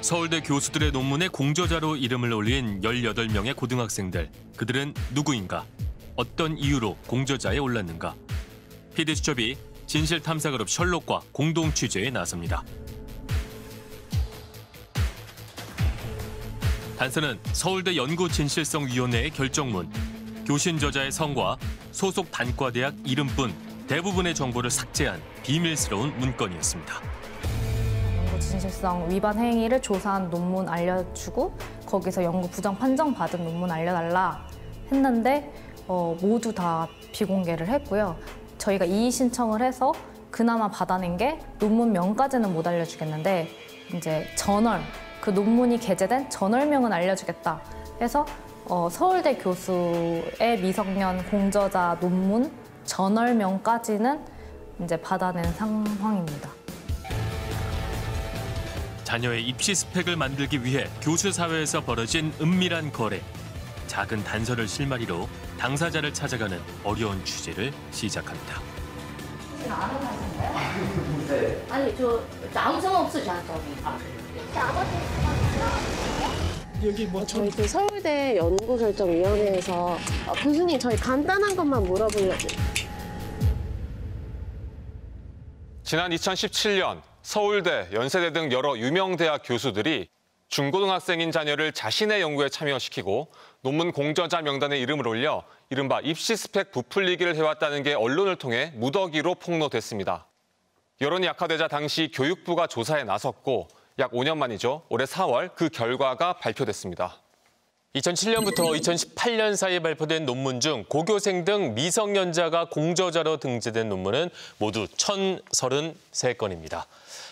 서울대 교수들의 논문에 공저자로 이름을 올린 18명의 고등학생들. 그들은 누구인가? 어떤 이유로 공저자에 올랐는가? PD수첩이 진실탐사그룹 셜록과 공동 취재에 나섭니다. 단서는 서울대 연구진실성위원회의 결정문, 교신 저자의 성과 소속 단과대학 이름뿐 대부분의 정보를 삭제한 비밀스러운 문건이었습니다. 진실성 위반 행위를 조사한 논문 알려주고 거기서 연구 부정 판정 받은 논문 알려달라 했는데 모두 다 비공개를 했고요. 저희가 이의 신청을 해서 그나마 받아낸 게 논문명까지는 못 알려주겠는데 이제 저널, 그 논문이 게재된 저널명은 알려주겠다 해서 서울대 교수의 미성년 공저자 논문 저널명까지는 이제 받아낸 상황입니다. 자녀의 입시 스펙을 만들기 위해 교수 사회에서 벌어진 은밀한 거래. 작은 단서를 실마리로 당사자를 찾아가는 어려운 취재를 시작합니다. 혹시 아는 사실인가요? 아니, 저 아무 상관 없어요, 저한테. 여기 뭐 저희 그 서울대 연구결정위원회에서 교수님 저희 간단한 것만 물어보려고. 지난 2017년. 서울대, 연세대 등 여러 유명 대학 교수들이 중고등학생인 자녀를 자신의 연구에 참여시키고 논문 공저자 명단에 이름을 올려 이른바 입시 스펙 부풀리기를 해왔다는 게 언론을 통해 무더기로 폭로됐습니다. 여론이 악화되자 당시 교육부가 조사에 나섰고 약 5년 만이죠. 올해 4월 그 결과가 발표됐습니다. 2007년부터 2018년 사이 발표된 논문 중 고교생 등 미성년자가 공저자로 등재된 논문은 모두 1,033건입니다.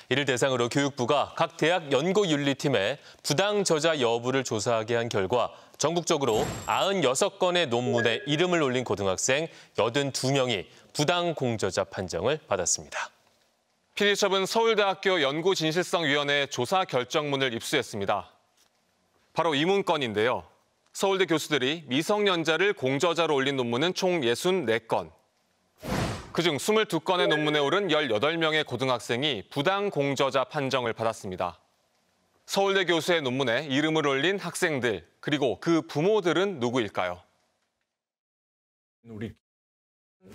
이를 대상으로 교육부가 각 대학 연구윤리팀에 부당 저자 여부를 조사하게 한 결과 전국적으로 96건의 논문에 이름을 올린 고등학생 82명이 부당 공저자 판정을 받았습니다. PD수첩은 서울대학교 연구진실성위원회 조사 결정문을 입수했습니다. 바로 이 문건인데요. 서울대 교수들이 미성년자를 공저자로 올린 논문은 총 64건. 그중 22건의 논문에 오른 18명의 고등학생이 부당 공저자 판정을 받았습니다. 서울대 교수의 논문에 이름을 올린 학생들, 그리고 그 부모들은 누구일까요? 우리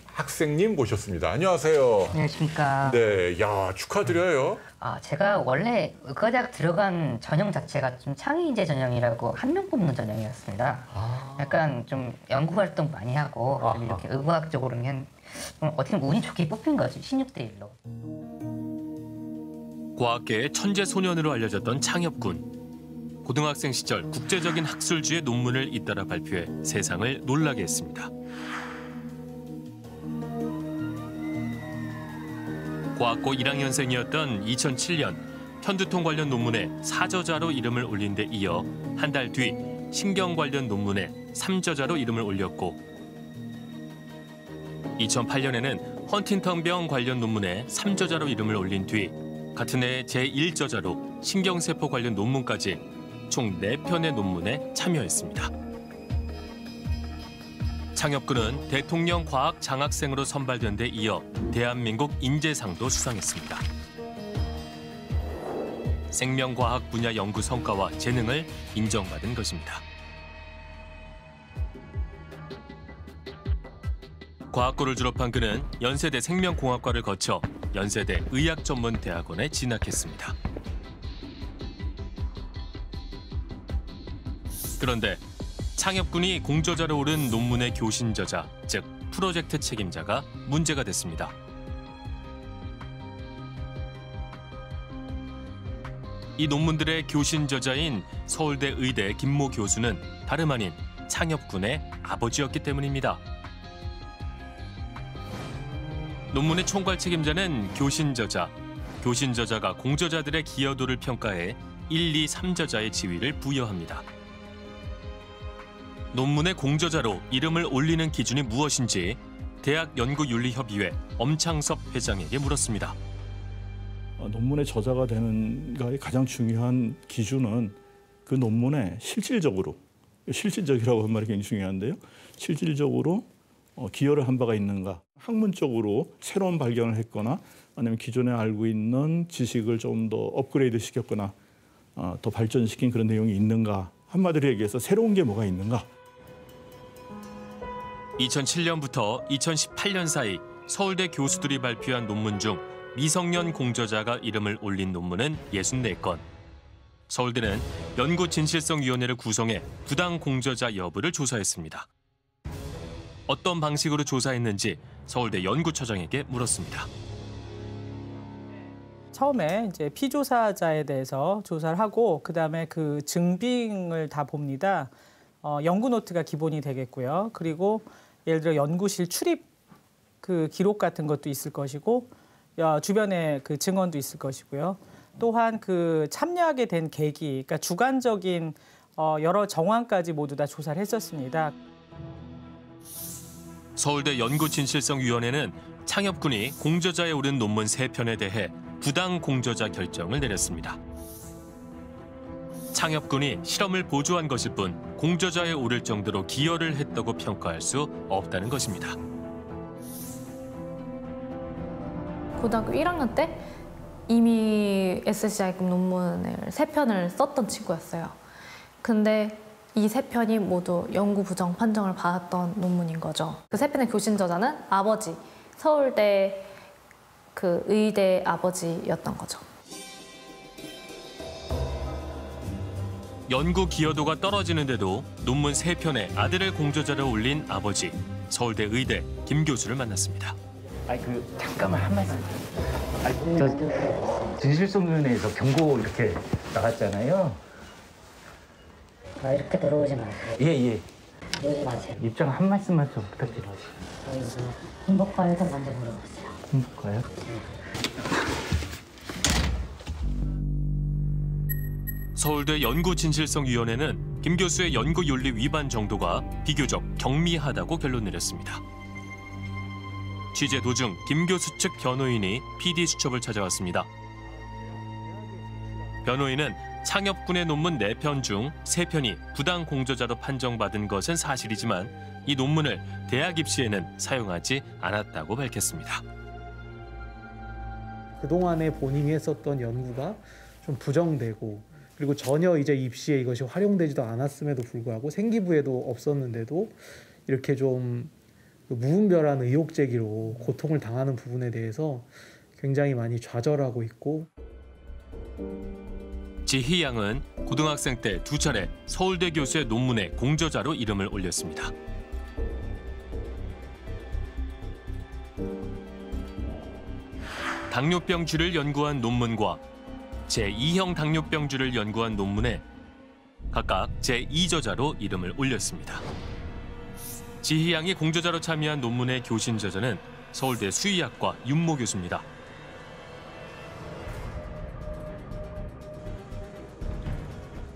학생님 모셨습니다. 안녕하세요. 안녕하십니까. 네, 야 축하드려요. 제가 원래 의과대학 들어간 전형 자체가 좀 창의인재 전형이라고 한 명 뽑는 전형이었습니다. 약간 좀 연구 활동 많이 하고 좀 이렇게 의과학적으로는 어떻게 보면 운이 좋게 뽑힌 거죠. 16대 1로. 과학계의 천재 소년으로 알려졌던 창엽 군. 고등학생 시절 국제적인 학술지의 논문을 잇따라 발표해 세상을 놀라게 했습니다. 과학고 1학년생이었던 2007년 편두통 관련 논문에 사저자로 이름을 올린 데 이어 한 달 뒤 신경 관련 논문에 3저자로 이름을 올렸고 2008년에는 헌팅턴병 관련 논문에 3저자로 이름을 올린 뒤 같은 해 제1저자로 신경세포 관련 논문까지 총 4편의 논문에 참여했습니다. 창엽군은 대통령 과학 장학생으로 선발된 데 이어 대한민국 인재상도 수상했습니다. 생명과학 분야 연구 성과와 재능을 인정받은 것입니다. 과학고를 졸업한 그는 연세대 생명공학과를 거쳐 연세대 의학전문대학원에 진학했습니다. 그런데 창엽군이 공저자로 오른 논문의 교신 저자, 즉 프로젝트 책임자가 문제가 됐습니다. 이 논문들의 교신 저자인 서울대 의대 김모 교수는 다름 아닌 창엽군의 아버지였기 때문입니다. 논문의 총괄 책임자는 교신 저자. 교신 저자가 공저자들의 기여도를 평가해 1, 2, 3저자의 지위를 부여합니다. 논문의 공저자로 이름을 올리는 기준이 무엇인지 대학연구윤리협의회 엄창섭 회장에게 물었습니다. 논문의 저자가 되는 가의 가장 중요한 기준은 그 논문의 실질적으로, 실질적이라고 한 말이 굉장히 중요한데요. 실질적으로 기여를 한 바가 있는가. 학문적으로 새로운 발견을 했거나 아니면 기존에 알고 있는 지식을 좀 더 업그레이드 시켰거나 더 발전시킨 그런 내용이 있는가, 한마디로 얘기해서 새로운 게 뭐가 있는가. 2007년부터 2018년 사이 서울대 교수들이 발표한 논문 중 미성년 공저자가 이름을 올린 논문은 64건. 서울대는 연구진실성위원회를 구성해 부당 공저자 여부를 조사했습니다. 어떤 방식으로 조사했는지 서울대 연구처장에게 물었습니다. 처음에 이제 피조사자에 대해서 조사를 하고 그다음에 그 증빙을 다 봅니다. 연구노트가 기본이 되겠고요. 그리고 예를 들어 연구실 출입 그 기록 같은 것도 있을 것이고 주변에 그 증언도 있을 것이고요. 또한 그 참여하게 된 계기, 그러니까 주관적인 여러 정황까지 모두 다 조사를 했었습니다. 서울대 연구진실성위원회는 창엽 군이 공저자에 오른 논문 3편에 대해 부당 공저자 결정을 내렸습니다. 창엽 군이 실험을 보조한 것일 뿐 공저자에 오를 정도로 기여를 했다고 평가할 수 없다는 것입니다. 고등학교 1학년 때 이미 SCI급 논문을 3편을 썼던 친구였어요. 근데 이 3편이 모두 연구 부정 판정을 받았던 논문인 거죠. 그 3편의 교신 저자는 아버지, 서울대 그 의대 아버지였던 거죠. 연구 기여도가 떨어지는데도 논문 3편에 아들을 공저자로 올린 아버지, 서울대 의대 김 교수를 만났습니다. 잠깐만 한 말씀. 저 진실성위원회에서 경고 이렇게 나갔잖아요. 이렇게 들어오지 마세요. 예. 들어오지 마세요. 입장 한 말씀만 좀 부탁드려요. 홍보과에서 먼저 물어보세요. 홍보과요? 서울대 연구진실성위원회는 김 교수의 연구윤리 위반 정도가 비교적 경미하다고 결론 내렸습니다. 취재 도중 김 교수 측 변호인이 PD 수첩을 찾아왔습니다. 변호인은 창엽 군의 논문 4편 중 3편이 부당 공저자로 판정받은 것은 사실이지만 이 논문을 대학 입시에는 사용하지 않았다고 밝혔습니다. 그동안에 본인이 했었던 연구가 좀 부정되고 그리고 전혀 이제 입시에 이것이 활용되지도 않았음에도 불구하고 생기부에도 없었는데도 이렇게 좀 무분별한 의혹 제기로 고통을 당하는 부분에 대해서 굉장히 많이 좌절하고 있고. 지희 양은 고등학생 때 2차례 서울대 교수의 논문에 공저자로 이름을 올렸습니다. 당뇨병주를 연구한 논문과 제2형 당뇨병주를 연구한 논문에 각각 제2저자로 이름을 올렸습니다. 지희 양이 공저자로 참여한 논문의 교신 저자는 서울대 수의학과 윤모 교수입니다.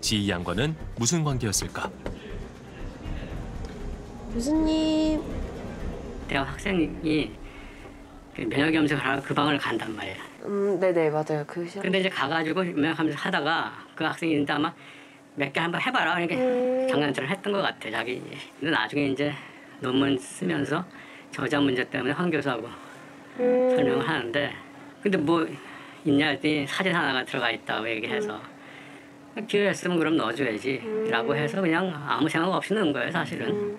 지희 양과는 무슨 관계였을까? 교수님, 내가 학생이 면역 염색을 하고 그 방을 간단 말이야. 네네 맞아요. 그 시험. 근데 이제 가가지고 면역하면서 하다가 그 학생이 이제 아마 몇 개 한번 해봐라 그러니까 장난처럼 했던 것 같아. 자기 나중에 이제 논문 쓰면서 저자 문제 때문에 황 교수하고 설명을 하는데 근데 뭐 있냐 했더니 사진 하나가 들어가 있다고 얘기해서. 기회했으면 그럼 넣어줘야지 라고 해서 그냥 아무 생각 없이 넣은 거예요, 사실은.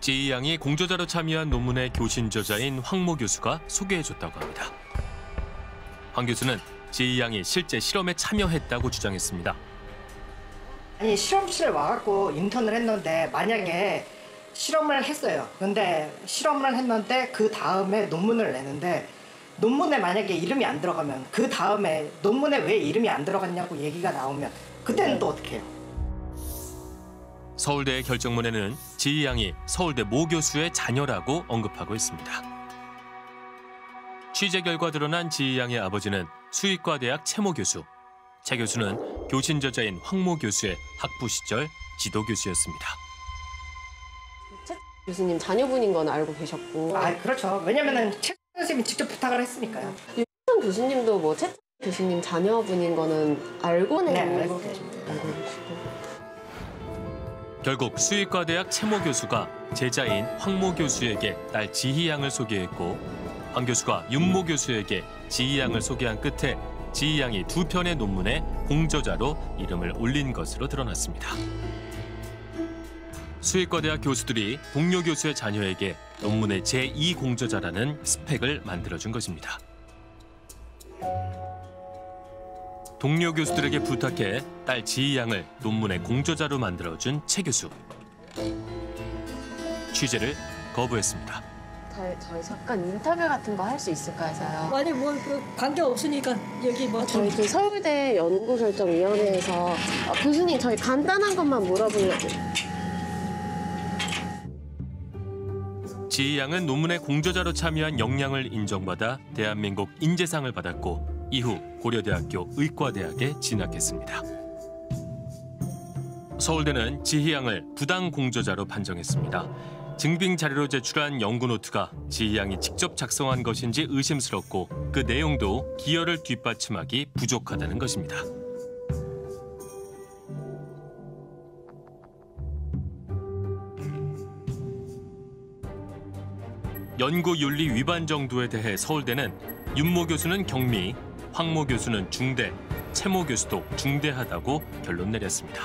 지희 양이 공저자로 참여한 논문의 교신 저자인 황모 교수가 소개해줬다고 합니다. 황 교수는 지희 양이 실제 실험에 참여했다고 주장했습니다. 아니, 실험실에 와갖고 인턴을 했는데 만약에 실험을 했어요. 근데 실험을 했는데 그 다음에 논문을 내는데 논문에 만약에 이름이 안 들어가면 그 다음에 논문에 왜 이름이 안 들어갔냐고 얘기가 나오면 그때는 또 어떻게 해요? 서울대의 결정문에는 지희 양이 서울대 모 교수의 자녀라고 언급하고 있습니다. 취재 결과 드러난 지희 양의 아버지는 수의과대학 채모 교수, 채 교수는 교신 저자인 황모 교수의 학부 시절 지도 교수였습니다. 교수님 자녀분인 건 알고 계셨고. 그렇죠. 왜냐면은 선생님이 직접 부탁을 했으니까요. 유창 교수님도 뭐 채 교수님 자녀분인 거는 알고는 알고 계십니다. 결국 수의과대학 채모 교수가 제자인 황모 교수에게 딸 지희 양을 소개했고, 황 교수가 윤모 교수에게 지희 양을 소개한 끝에 지희 양이 두 편의 논문에 공저자로 이름을 올린 것으로 드러났습니다. 수의과 대학 교수들이 동료 교수의 자녀에게 논문의 제2 공저자라는 스펙을 만들어준 것입니다. 동료 교수들에게 부탁해 딸 지희 양을 논문의 공저자로 만들어준 최 교수. 취재를 거부했습니다. 저희 잠깐 인터뷰 같은 거 할 수 있을까 해서요. 아니 뭐 관계 없으니까 여기 뭐 저희 그 서울대 연구결정위원회에서 교수님 저희 간단한 것만 물어보려고. 지희 양은 논문의 공저자로 참여한 역량을 인정받아 대한민국 인재상을 받았고 이후 고려대학교 의과대학에 진학했습니다. 서울대는 지희 양을 부당 공저자로 판정했습니다. 증빙 자료로 제출한 연구 노트가 지희 양이 직접 작성한 것인지 의심스럽고 그 내용도 기여를 뒷받침하기 부족하다는 것입니다. 연구윤리 위반 정도에 대해 서울대는 윤모 교수는 경미, 황모 교수는 중대, 채모 교수도 중대하다고 결론 내렸습니다.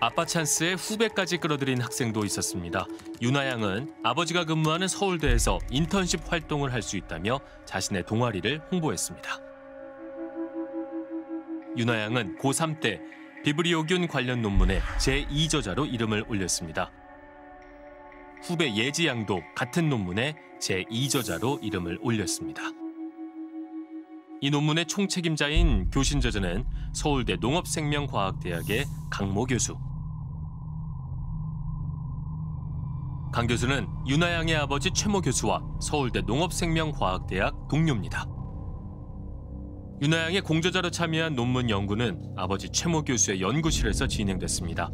아빠 찬스에 후배까지 끌어들인 학생도 있었습니다. 유나 양은 아버지가 근무하는 서울대에서 인턴십 활동을 할 수 있다며 자신의 동아리를 홍보했습니다. 유나 양은 고3 때 비브리오균 관련 논문에 제2저자로 이름을 올렸습니다. 후배 예지 양도 같은 논문에 제2저자로 이름을 올렸습니다. 이 논문의 총책임자인 교신저자는 서울대 농업생명과학대학의 강모 교수. 강 교수는 유나 양의 아버지 최모 교수와 서울대 농업생명과학대학 동료입니다. 유나 양의 공저자로 참여한 논문 연구는 아버지 채모 교수의 연구실에서 진행됐습니다.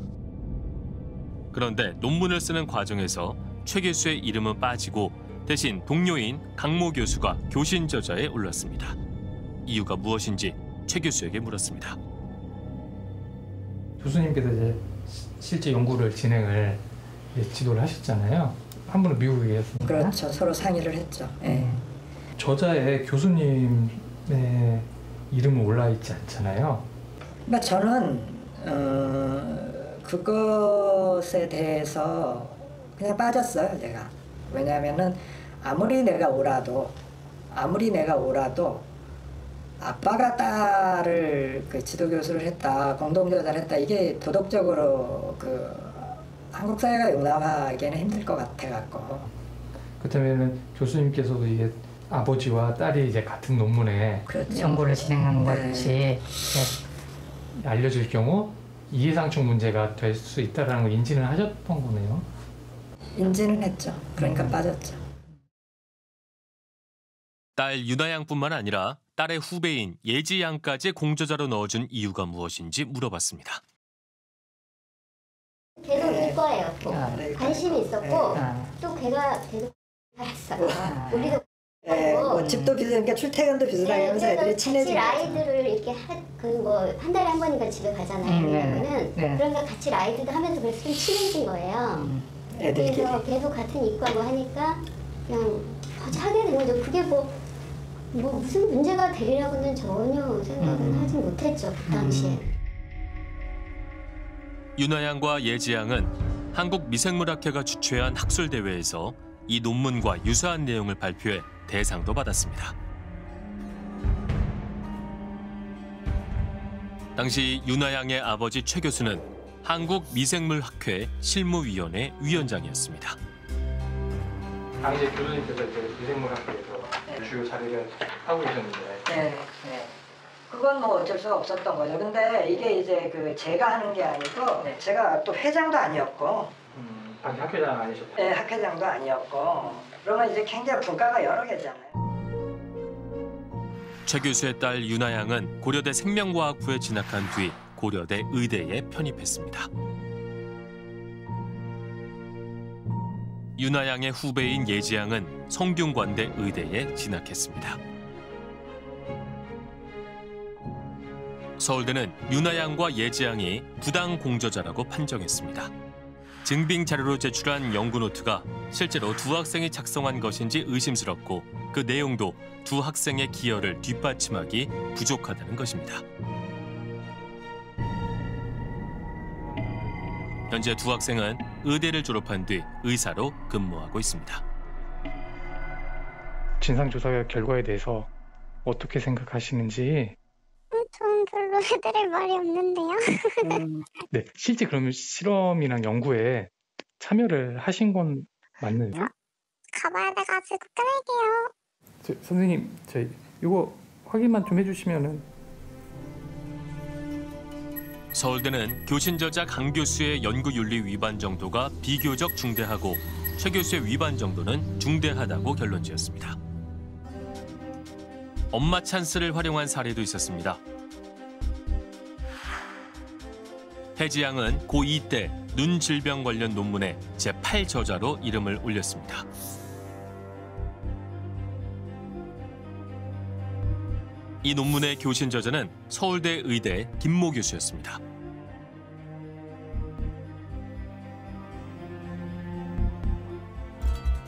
그런데 논문을 쓰는 과정에서 최 교수의 이름은 빠지고 대신 동료인 강모 교수가 교신 저자에 올랐습니다. 이유가 무엇인지 최 교수에게 물었습니다. 교수님께서 이제 실제 연구를 진행을 지도를 하셨잖아요. 한 분은 미국에 계셨습니다. 그렇죠. 서로 상의를 했죠. 네. 저자의 교수님의 이름은 올라있지 않잖아요. 그러니까 저는 그것에 대해서 그냥 빠졌어요, 제가. 왜냐하면은 아무리 내가 오라도 아빠가 딸을 그 지도 교수를 했다, 공동 저자를 했다 이게 도덕적으로 그 한국 사회가 용납하기에는 힘들 것 같아 갖고. 그렇다면은 교수님께서도 이게 아버지와 딸이 이제 같은 논문에 그렇죠. 연구를 진행한 것이 네. 알려질 경우 이해상충 문제가 될 수 있다는 걸 인지는 하셨던 거네요. 인지는 했죠. 그러니까 빠졌죠. 딸 유나 양뿐만 아니라 딸의 후배인 예지 양까지 공저자로 넣어준 이유가 무엇인지 물어봤습니다. 계속 이과예요. 관심이 있었고 또 걔가 계속 살았어요. 우리도 네, 뭐 집도 비슷하니까 출퇴근도 비슷하게 하면서 애들이 친해지고 아이들을 이렇게 한 달에 한 번인가 집에 가잖아요. 그러면은 그러니까 같이 아이들도 하면서 그래서 좀 친해진 거예요. 그래서 계속 같은 이과고 하니까 그냥 하게 된 거죠. 그게 뭐 무슨 문제가 되리라고는 전혀 생각은 하지 못했죠 그 당시에. 유나 양과 예지 양은 한국미생물학회가 주최한 학술 대회에서 이 논문과 유사한 내용을 발표해 대상도 받았습니다. 당시 유나 양의 아버지 최 교수는 한국미생물학회 실무위원회 위원장이었습니다. 당시 교수님께서 미생물학회에서 주요 자리를 하고 계셨는데 네. 그건 뭐 어쩔 수 없었던 거죠. 근데 이게 이제 그 제가 하는 게 아니고 제가 또 회장도 아니었고 당시 학회장 아니셨죠? 네, 학회장도 아니었고 그러면 이제 굉장히 분과가 여러 개잖아요. 최 교수의 딸 유나 양은 고려대 생명과학부에 진학한 뒤 고려대 의대에 편입했습니다. 유나 양의 후배인 예지 양은 성균관대 의대에 진학했습니다. 서울대는 유나 양과 예지 양이 부당 공저자라고 판정했습니다. 증빙 자료로 제출한 연구노트가 실제로 두 학생이 작성한 것인지 의심스럽고 그 내용도 두 학생의 기여를 뒷받침하기 부족하다는 것입니다. 현재 두 학생은 의대를 졸업한 뒤 의사로 근무하고 있습니다. 진상조사 결과에 대해서 어떻게 생각하시는지? 좀 별로 해드릴 말이 없는데요. 네, 실제 그러면 실험이랑 연구에 참여를 하신 건 맞나요? 가봐야 돼가지고 끊을게요. 선생님, 저희 이거 확인만 좀 해주시면은. 서울대는 교신 저자 강 교수의 연구 윤리 위반 정도가 비교적 중대하고 최 교수의 위반 정도는 중대하다고 결론 지었습니다. 엄마 찬스를 활용한 사례도 있었습니다. 혜지 양은 고2 때 눈 질병 관련 논문에 제8저자로 이름을 올렸습니다. 이 논문의 교신 저자는 서울대 의대 김모 교수였습니다.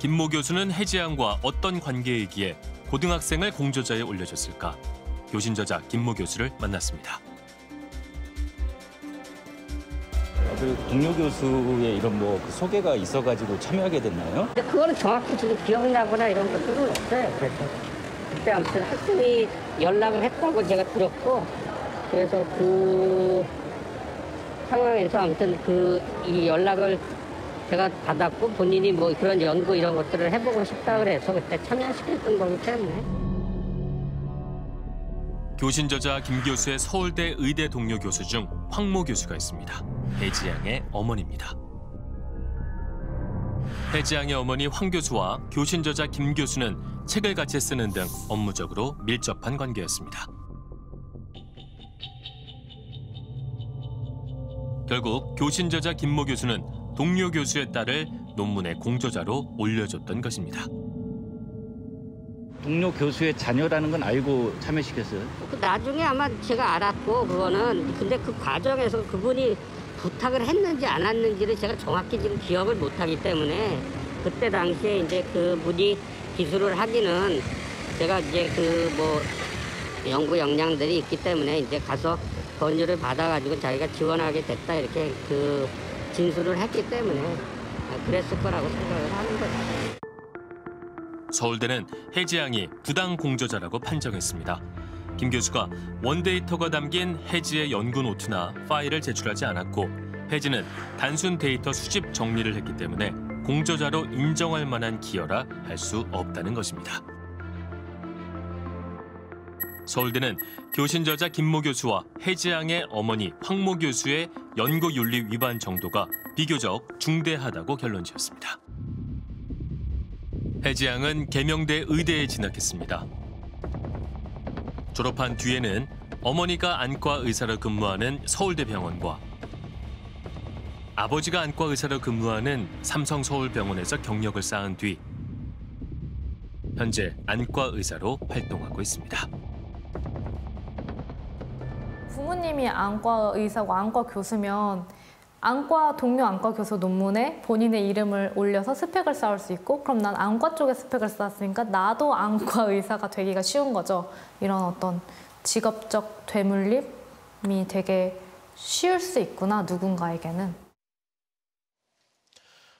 김모 교수는 혜지 양과 어떤 관계이기에 고등학생을 공저자에 올려줬을까? 교신 저자 김모 교수를 만났습니다. 동료 교수의 이런 뭐 그 소개가 있어가지고 참여하게 됐나요? 근데 그거는 정확히 지금 기억이 나거나 이런 것들은 없어요. 그래서 그때 아무튼 학생이 연락을 했다고 제가 들었고, 그래서 그 상황에서 아무튼 그 이 연락을 제가 받았고 본인이 뭐 그런 연구 이런 것들을 해보고 싶다 그래서 그때 참여시켰던 거기 때문에. 교신 저자 김 교수의 서울대 의대 동료 교수 중 황모 교수가 있습니다. 혜지 양의 어머니입니다. 혜지 양의 어머니 황 교수와 교신 저자 김 교수는 책을 같이 쓰는 등 업무적으로 밀접한 관계였습니다. 결국 교신 저자 김모 교수는 동료 교수의 딸을 논문의 공저자로 올려줬던 것입니다. 동료 교수의 자녀라는 건 알고 참여시켰어요? 나중에 아마 제가 알았고 그거는. 근데 그 과정에서 그분이 부탁을 했는지 안 했는지를 제가 정확히 지금 기억을 못하기 때문에 그때 당시에 이제 그분이 기술을 하기는 제가 이제 그 뭐 연구 역량들이 있기 때문에 이제 가서 권유를 받아가지고 자기가 지원하게 됐다 이렇게 그 진술을 했기 때문에 그랬을 거라고 생각을 하는 거죠. 서울대는 혜지 양이 부당 공저자라고 판정했습니다. 김 교수가 원데이터가 담긴 혜지의 연구 노트나 파일을 제출하지 않았고 혜지는 단순 데이터 수집 정리를 했기 때문에 공저자로 인정할 만한 기여라 할 수 없다는 것입니다. 서울대는 교신 저자 김모 교수와 혜지 양의 어머니 황모 교수의 연구 윤리 위반 정도가 비교적 중대하다고 결론 지었습니다. 혜지 양은 계명대 의대에 진학했습니다. 졸업한 뒤에는 어머니가 안과 의사로 근무하는 서울대 병원과 아버지가 안과 의사로 근무하는 삼성 서울병원에서 경력을 쌓은 뒤 현재 안과 의사로 활동하고 있습니다. 부모님이 안과 의사고 안과 교수면 안과 동료 안과 교수 논문에 본인의 이름을 올려서 스펙을 쌓을 수 있고, 그럼 난 안과 쪽에 스펙을 쌓았으니까 나도 안과 의사가 되기가 쉬운 거죠. 이런 어떤 직업적 되물림이 되게 쉬울 수 있구나, 누군가에게는.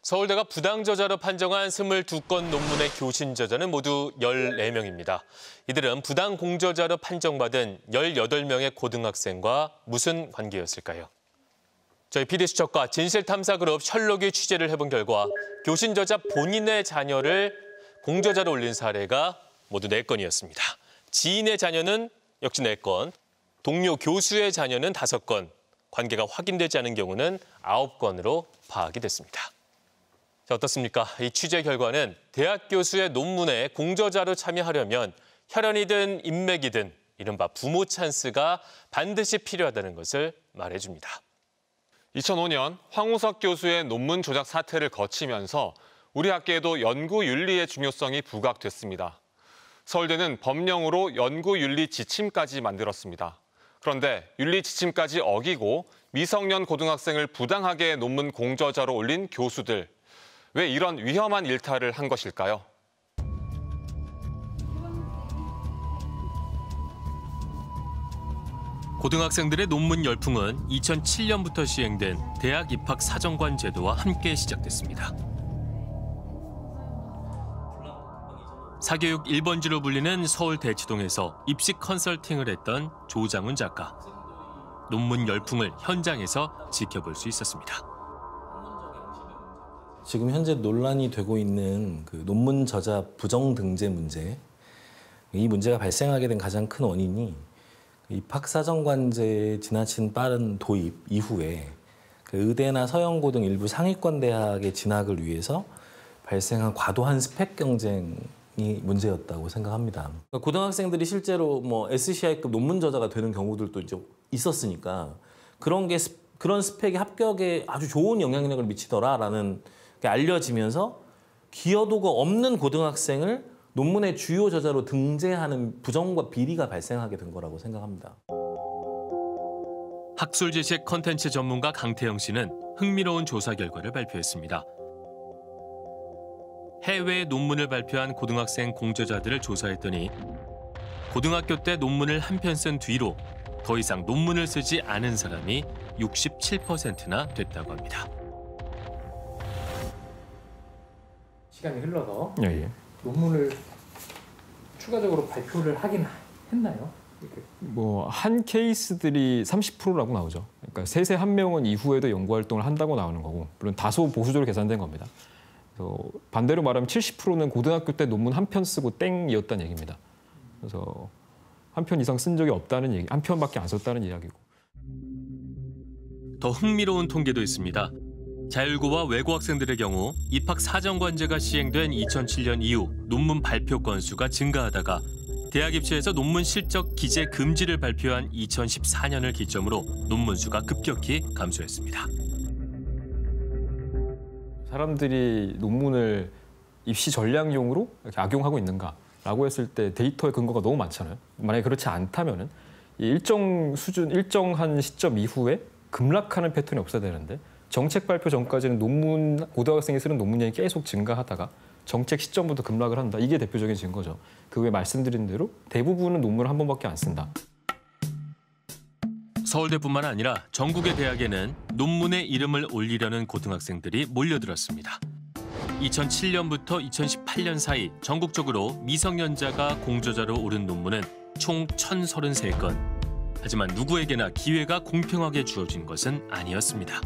서울대가 부당 저자로 판정한 22건 논문의 교신 저자는 모두 14명입니다. 이들은 부당 공저자로 판정받은 18명의 고등학생과 무슨 관계였을까요? 저희 PD수첩과 진실탐사그룹 셜록이 취재를 해본 결과 교신 저자 본인의 자녀를 공저자로 올린 사례가 모두 4건이었습니다. 지인의 자녀는 역시 4건, 동료 교수의 자녀는 5건, 관계가 확인되지 않은 경우는 9건으로 파악이 됐습니다. 어떻습니까? 이 취재 결과는 대학 교수의 논문에 공저자로 참여하려면 혈연이든 인맥이든 이른바 부모 찬스가 반드시 필요하다는 것을 말해줍니다. 2005년 황우석 교수의 논문 조작 사태를 거치면서 우리 학계에도 연구 윤리의 중요성이 부각됐습니다. 서울대는 법령으로 연구 윤리 지침까지 만들었습니다. 그런데 윤리 지침까지 어기고 미성년 고등학생을 부당하게 논문 공저자로 올린 교수들. 왜 이런 위험한 일탈을 한 것일까요? 고등학생들의 논문 열풍은 2007년부터 시행된 대학 입학 사정관 제도와 함께 시작됐습니다. 사교육 1번지로 불리는 서울 대치동에서 입시 컨설팅을 했던 조장훈 작가. 논문 열풍을 현장에서 지켜볼 수 있었습니다. 지금 현재 논란이 되고 있는 그 논문 저자 부정 등재 문제, 이 문제가 발생하게 된 가장 큰 원인이 입학 사정관제의 지나친 빠른 도입 이후에 의대나 서영고 등 일부 상위권 대학의 진학을 위해서 발생한 과도한 스펙 경쟁이 문제였다고 생각합니다. 고등학생들이 실제로 뭐 SCI급 논문 저자가 되는 경우들도 이제 있었으니까 그런 스펙이 합격에 아주 좋은 영향력을 미치더라라는 게 알려지면서 기여도가 없는 고등학생을 논문의 주요 저자로 등재하는 부정과 비리가 발생하게 된 거라고 생각합니다. 학술지식 콘텐츠 전문가 강태영 씨는 흥미로운 조사 결과를 발표했습니다. 해외 논문을 발표한 고등학생 공저자들을 조사했더니 고등학교 때 논문을 한 편 쓴 뒤로 더 이상 논문을 쓰지 않은 사람이 67%나 됐다고 합니다. 시간이 흘러서 논문을 추가적으로 발표를 하긴 했나요? 뭐 한 케이스들이 30%라고 나오죠. 그러니까 세세 한 명은 이후에도 연구 활동을 한다고 나오는 거고, 물론 다소 보수적으로 계산된 겁니다. 그래서 반대로 말하면 70%는 고등학교 때 논문 한 편 쓰고 땡이었다는 얘기입니다. 그래서 한 편 이상 쓴 적이 없다는 얘기, 한 편밖에 안 썼다는 이야기고. 더 흥미로운 통계도 있습니다. 자율고와 외고 학생들의 경우 입학 사정관제가 시행된 2007년 이후 논문 발표 건수가 증가하다가 대학 입시에서 논문 실적 기재 금지를 발표한 2014년을 기점으로 논문 수가 급격히 감소했습니다. 사람들이 논문을 입시 전략용으로 악용하고 있는가라고 했을 때 데이터의 근거가 너무 많잖아요. 만약에 그렇지 않다면은 일정 수준, 일정한 시점 이후에 급락하는 패턴이 없어야 되는데 정책 발표 전까지는 논문, 고등학생이 쓰는 논문량이 계속 증가하다가 정책 시점부터 급락을 한다. 이게 대표적인 증거죠. 그 외에 말씀드린 대로 대부분은 논문을 한 번밖에 안 쓴다. 서울대뿐만 아니라 전국의 대학에는 논문에 이름을 올리려는 고등학생들이 몰려들었습니다. 2007년부터 2018년 사이 전국적으로 미성년자가 공저자로 오른 논문은 총 1,033건. 하지만 누구에게나 기회가 공평하게 주어진 것은 아니었습니다.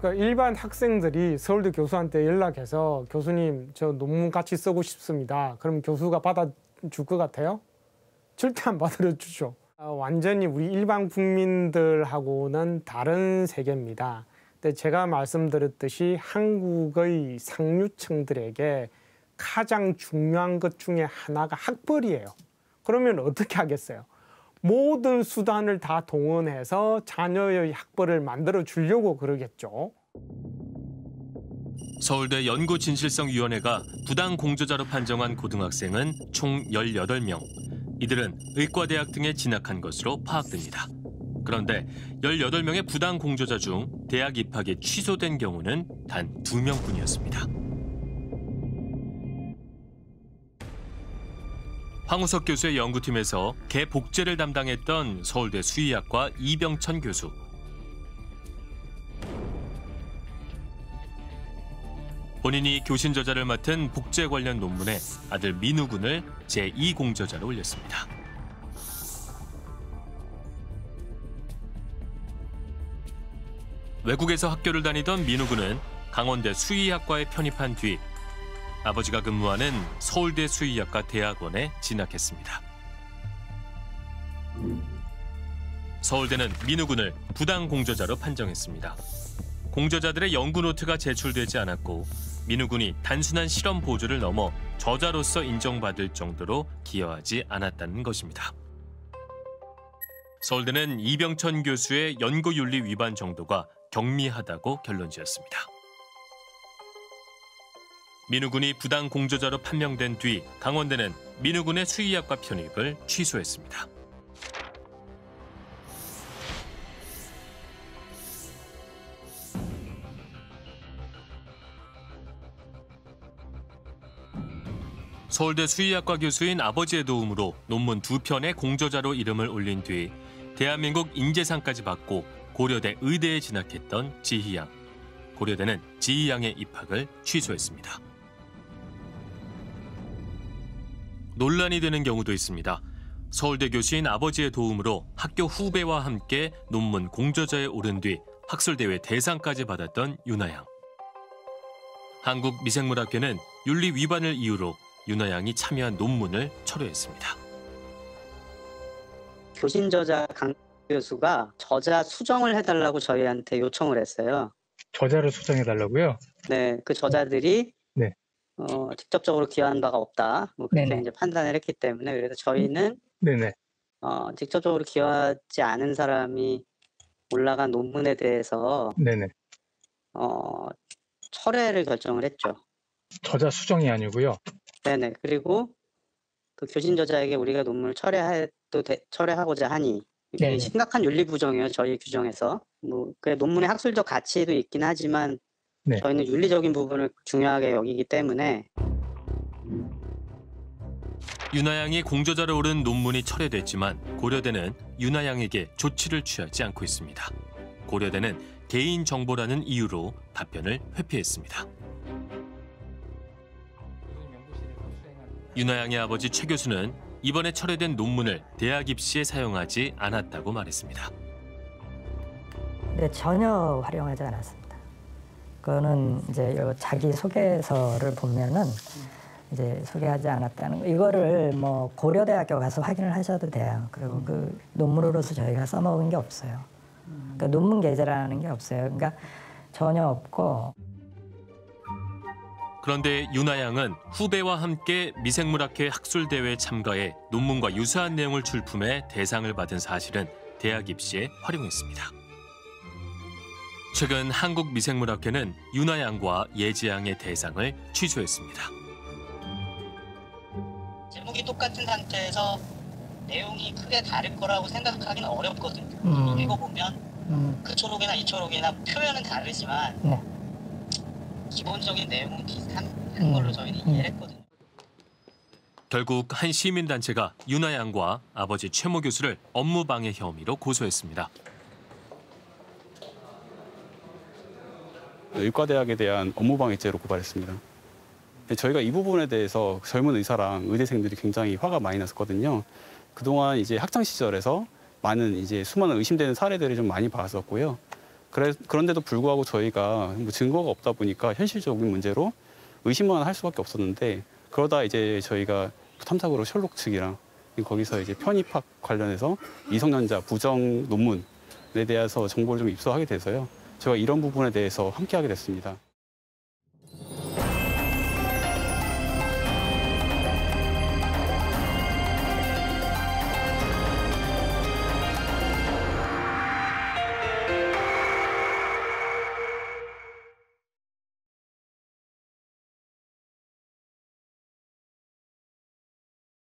그러니까 일반 학생들이 서울대 교수한테 연락해서 교수님, 저 논문 같이 쓰고 싶습니다. 그럼 교수가 받아줄 것 같아요? 절대 안 받아주죠. 완전히 우리 일반 국민들하고는 다른 세계입니다. 근데 제가 말씀드렸듯이 한국의 상류층들에게 가장 중요한 것 중에 하나가 학벌이에요. 그러면 어떻게 하겠어요? 모든 수단을 다 동원해서 자녀의 학벌을 만들어 주려고 그러겠죠. 서울대 연구진실성위원회가 부당 공저자로 판정한 고등학생은 총 18명. 이들은 의과대학 등에 진학한 것으로 파악됩니다. 그런데 18명의 부당 공저자 중 대학 입학이 취소된 경우는 단 2명뿐이었습니다. 황우석 교수의 연구팀에서 개복제를 담당했던 서울대 수의학과 이병천 교수. 본인이 교신 저자를 맡은 복제 관련 논문에 아들 민우 군을 제2공저자로 올렸습니다. 외국에서 학교를 다니던 민우 군은 강원대 수의학과에 편입한 뒤 아버지가 근무하는 서울대 수의학과 대학원에 진학했습니다. 서울대는 민우 군을 부당 공저자로 판정했습니다. 공저자들의 연구 노트가 제출되지 않았고 민우 군이 단순한 실험 보조를 넘어 저자로서 인정받을 정도로 기여하지 않았다는 것입니다. 서울대는 이병천 교수의 연구윤리 위반 정도가 경미하다고 결론 지었습니다. 민우 군이 부당 공저자로 판명된 뒤 강원대는 민우 군의 수의학과 편입을 취소했습니다. 서울대 수의학과 교수인 아버지의 도움으로 논문 2편에 공저자로 이름을 올린 뒤 대한민국 인재상까지 받고 고려대 의대에 진학했던 지희양. 고려대는 지희양의 입학을 취소했습니다. 논란이 되는 경우도 있습니다. 서울대 교수인 아버지의 도움으로 학교 후배와 함께 논문 공저자에 오른 뒤 학술대회 대상까지 받았던 윤아양. 한국미생물학회는 윤리 위반을 이유로 윤아양이 참여한 논문을 철회했습니다. 교신 저자 강 교수가 저자 수정을 해달라고 저희한테 요청을 했어요. 저자를 수정해달라고요? 네, 그 저자들이 네. 직접적으로 기여한 바가 없다. 뭐 그렇게 네네. 이제 판단을 했기 때문에 그래서 저희는 네네. 직접적으로 기여하지 않은 사람이 올라간 논문에 대해서 네네. 철회를 결정을 했죠. 저자 수정이 아니고요. 네네. 그리고 그 교신 저자에게 우리가 논문을 철회하고자 하니 이게 네네. 심각한 윤리 부정이에요. 저희 규정에서 뭐 그 논문의 학술적 가치도 있긴 하지만 네. 저희는 윤리적인 부분을 중요하게 여기기 때문에. 윤아양이 공저자로 오른 논문이 철회됐지만 고려대는 윤아양에게 조치를 취하지 않고 있습니다. 고려대는 개인정보라는 이유로 답변을 회피했습니다. 윤아양의 아버지 최 교수는 이번에 철회된 논문을 대학 입시에 사용하지 않았다고 말했습니다. 네, 전혀 활용하지 않았습니다. 그거는 이제 자기 소개서를 보면은 이제 소개하지 않았다는 거. 이거를 뭐 고려대학교 가서 확인을 하셔도 돼요. 그리고 그 논문으로서 저희가 써먹은 게 없어요. 그러니까 논문 게재라는 게 없어요. 그러니까 전혀 없고. 그런데 윤아양은 후배와 함께 미생물학회 학술대회 참가에 논문과 유사한 내용을 출품해 대상을 받은 사실은 대학 입시에 활용했습니다. 최근 한국미생물학회는 윤아양과 예지양의 대상을 취소했습니다. 제목이 똑같은 상태에서 내용이 크게 다를 거라고 생각하기는 어렵거든요. 읽어보면 그 초록이나 이 초록이나 표현은 다르지만 네. 기본적인 내용은 비슷한 걸로 저희는 이해했거든요. 결국 한 시민단체가 윤아양과 아버지 채모 교수를 업무방해 혐의로 고소했습니다. 의과대학에 대한 업무방해죄로 고발했습니다. 저희가 이 부분에 대해서 젊은 의사랑 의대생들이 굉장히 화가 많이 났었거든요. 그동안 이제 학창 시절에서 많은 이제 수많은 의심되는 사례들이 좀 많이 봤었고요. 그런데도 불구하고 저희가 뭐 증거가 없다 보니까 현실적인 문제로 의심만 할 수밖에 없었는데 그러다 이제 저희가 탐탁으로 셜록 측이랑 거기서 이제 편입학 관련해서 미성년자 부정 논문에 대해서 정보를 좀 입수하게 돼서요. 제가 이런 부분에 대해서 함께하게 됐습니다.